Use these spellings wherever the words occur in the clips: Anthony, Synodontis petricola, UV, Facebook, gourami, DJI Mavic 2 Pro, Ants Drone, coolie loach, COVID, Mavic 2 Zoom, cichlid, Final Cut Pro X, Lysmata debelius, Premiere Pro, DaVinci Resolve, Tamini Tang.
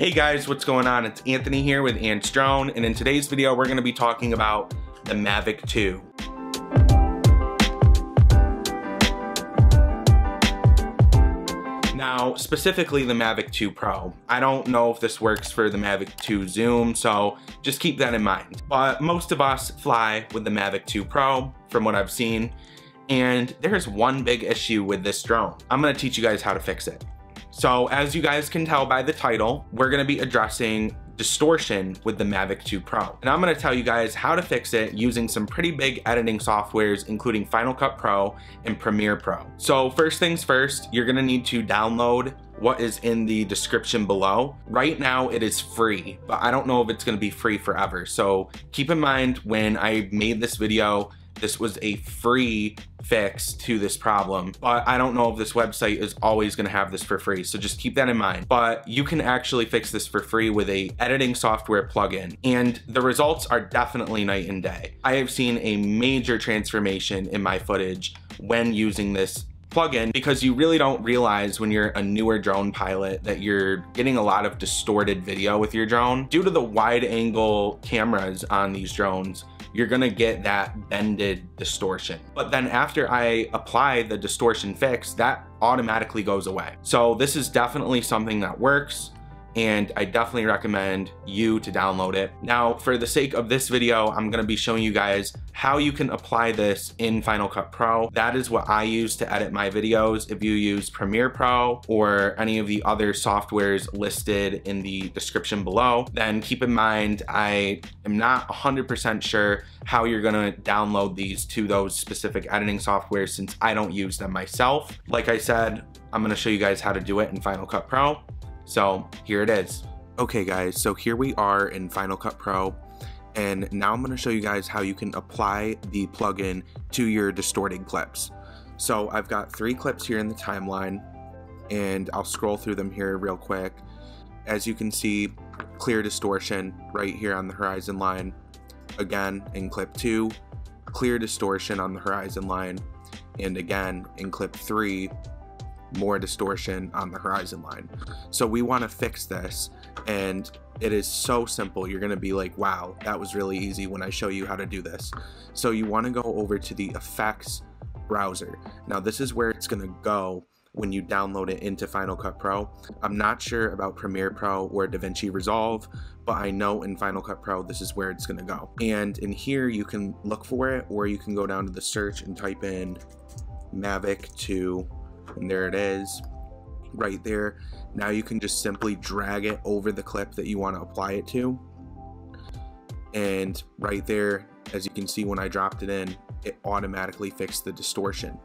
Hey guys, what's going on? It's Anthony here with Ants Drone, and in today's video, we're gonna be talking about the Mavic 2. Now, specifically the Mavic 2 Pro. I don't know if this works for the Mavic 2 Zoom, so just keep that in mind. But most of us fly with the Mavic 2 Pro, from what I've seen, and there's one big issue with this drone. I'm gonna teach you guys how to fix it. So as you guys can tell by the title, we're gonna be addressing distortion with the Mavic 2 Pro. And I'm gonna tell you guys how to fix it using some pretty big editing softwares, including Final Cut Pro and Premiere Pro. So first things first, you're gonna need to download what is in the description below. Right now it is free, but I don't know if it's gonna be free forever. So keep in mind, when I made this video, this was a free fix to this problem, but I don't know if this website is always gonna have this for free, so just keep that in mind. But you can actually fix this for free with a editing software plugin, and the results are definitely night and day. I have seen a major transformation in my footage when using this plugin, because you really don't realize when you're a newer drone pilot that you're getting a lot of distorted video with your drone. Due to the wide angle cameras on these drones, you're gonna get that bended distortion. But then after I apply the distortion fix, that automatically goes away. So this is definitely something that works, and I definitely recommend you to download it. Now, for the sake of this video, I'm gonna be showing you guys how you can apply this in Final Cut Pro. That is what I use to edit my videos. If you use Premiere Pro or any of the other softwares listed in the description below, then keep in mind, I am not 100% sure how you're gonna download these to those specific editing softwares, since I don't use them myself. Like I said, I'm gonna show you guys how to do it in Final Cut Pro. So here it is. Okay guys, so here we are in Final Cut Pro, and now I'm gonna show you guys how you can apply the plugin to your distorted clips. So I've got 3 clips here in the timeline, and I'll scroll through them here real quick. As you can see, clear distortion right here on the horizon line. Again, in clip 2, clear distortion on the horizon line. And again, in clip 3, more distortion on the horizon line. So we want to fix this, and it is so simple. You're going to be like, wow, that was really easy when I show you how to do this. So you want to go over to the effects browser. Now this is where it's going to go when you download it into Final Cut Pro. I'm not sure about Premiere Pro or DaVinci Resolve, but I know in Final Cut Pro this is where it's going to go. And in here you can look for it, or you can go down to the search and type in Mavic 2, and there it is right there. Now you can just simply drag it over the clip that you want to apply it to, and right there, as you can see, when I dropped it in, it automatically fixed the distortion.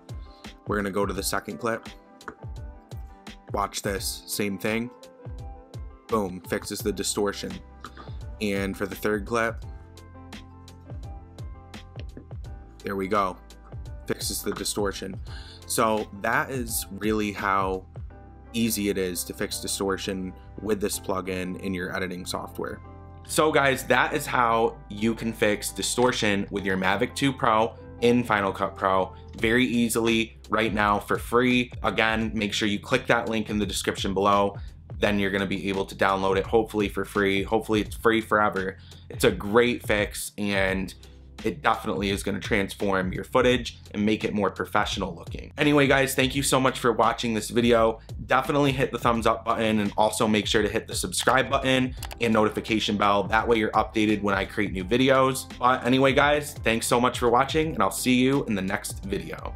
We're going to go to the second clip, watch this, same thing, boom, fixes the distortion. And for the third clip, there we go, fixes the distortion. So that is really how easy it is to fix distortion with this plugin in your editing software. So guys, that is how you can fix distortion with your Mavic 2 Pro in Final Cut Pro very easily right now for free. Again, make sure you click that link in the description below. Then you're gonna be able to download it, hopefully for free. Hopefully it's free forever. It's a great fix, and it definitely is going to transform your footage and make it more professional looking. Anyway guys, thank you so much for watching this video. Definitely hit the thumbs up button, and also make sure to hit the subscribe button and notification bell. That way you're updated when I create new videos. But anyway guys, thanks so much for watching, and I'll see you in the next video.